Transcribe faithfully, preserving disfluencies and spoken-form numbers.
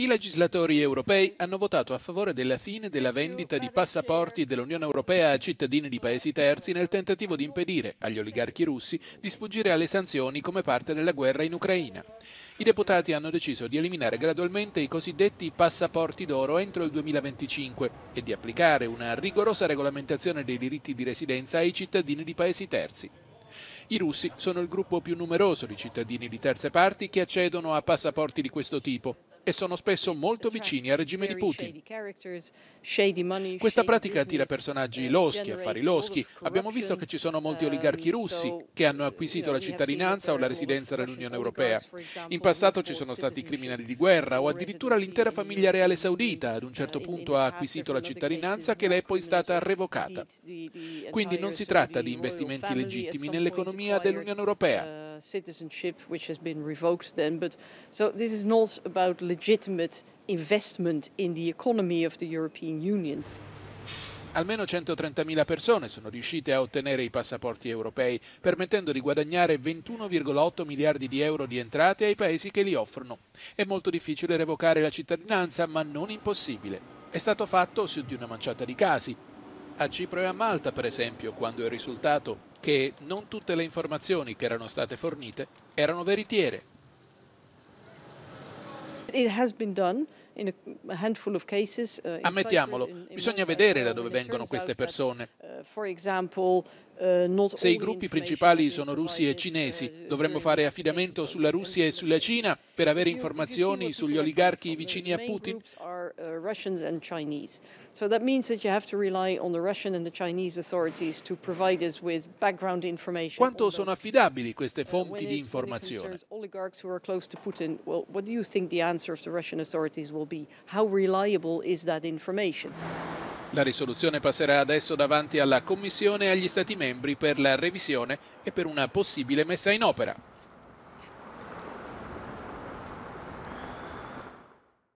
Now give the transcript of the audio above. I legislatori europei hanno votato a favore della fine della vendita di passaporti dell'Unione Europea a cittadini di paesi terzi nel tentativo di impedire agli oligarchi russi di sfuggire alle sanzioni come parte della guerra in Ucraina. I deputati hanno deciso di eliminare gradualmente i cosiddetti passaporti d'oro entro il duemilaventicinque e di applicare una rigorosa regolamentazione dei diritti di residenza ai cittadini di paesi terzi. I russi sono il gruppo più numeroso di cittadini di terze parti che accedono a passaporti di questo tipo e sono spesso molto vicini al regime di Putin. Questa pratica attira personaggi loschi, affari loschi. Abbiamo visto che ci sono molti oligarchi russi che hanno acquisito la cittadinanza o la residenza dell'Unione Europea. In passato ci sono stati criminali di guerra o addirittura l'intera famiglia reale saudita ad un certo punto ha acquisito la cittadinanza che le è poi stata revocata. Quindi non si tratta di investimenti legittimi nell'economia dell'Unione Europea. Citizenship which has been revoked then, but so this is not about legitimate investment in the economy of the European Union. Almeno centotrentamila persone sono riuscite a ottenere i passaporti europei, permettendo di guadagnare ventuno virgola otto miliardi di euro di entrate ai paesi che li offrono. È molto difficile revocare la cittadinanza, ma non impossibile. È stato fatto su di una manciata di casi. A Cipro e a Malta, per esempio, quando è risultato che non tutte le informazioni che erano state fornite erano veritiere. Ammettiamolo, bisogna vedere da dove vengono queste persone. Se i gruppi principali sono russi e cinesi, dovremmo fare affidamento sulla Russia e sulla Cina per avere informazioni sugli oligarchi vicini a Putin? Quanto sono affidabili queste fonti di informazione? La risoluzione passerà adesso davanti alla Commissione e agli Stati membri per la revisione e per una possibile messa in opera.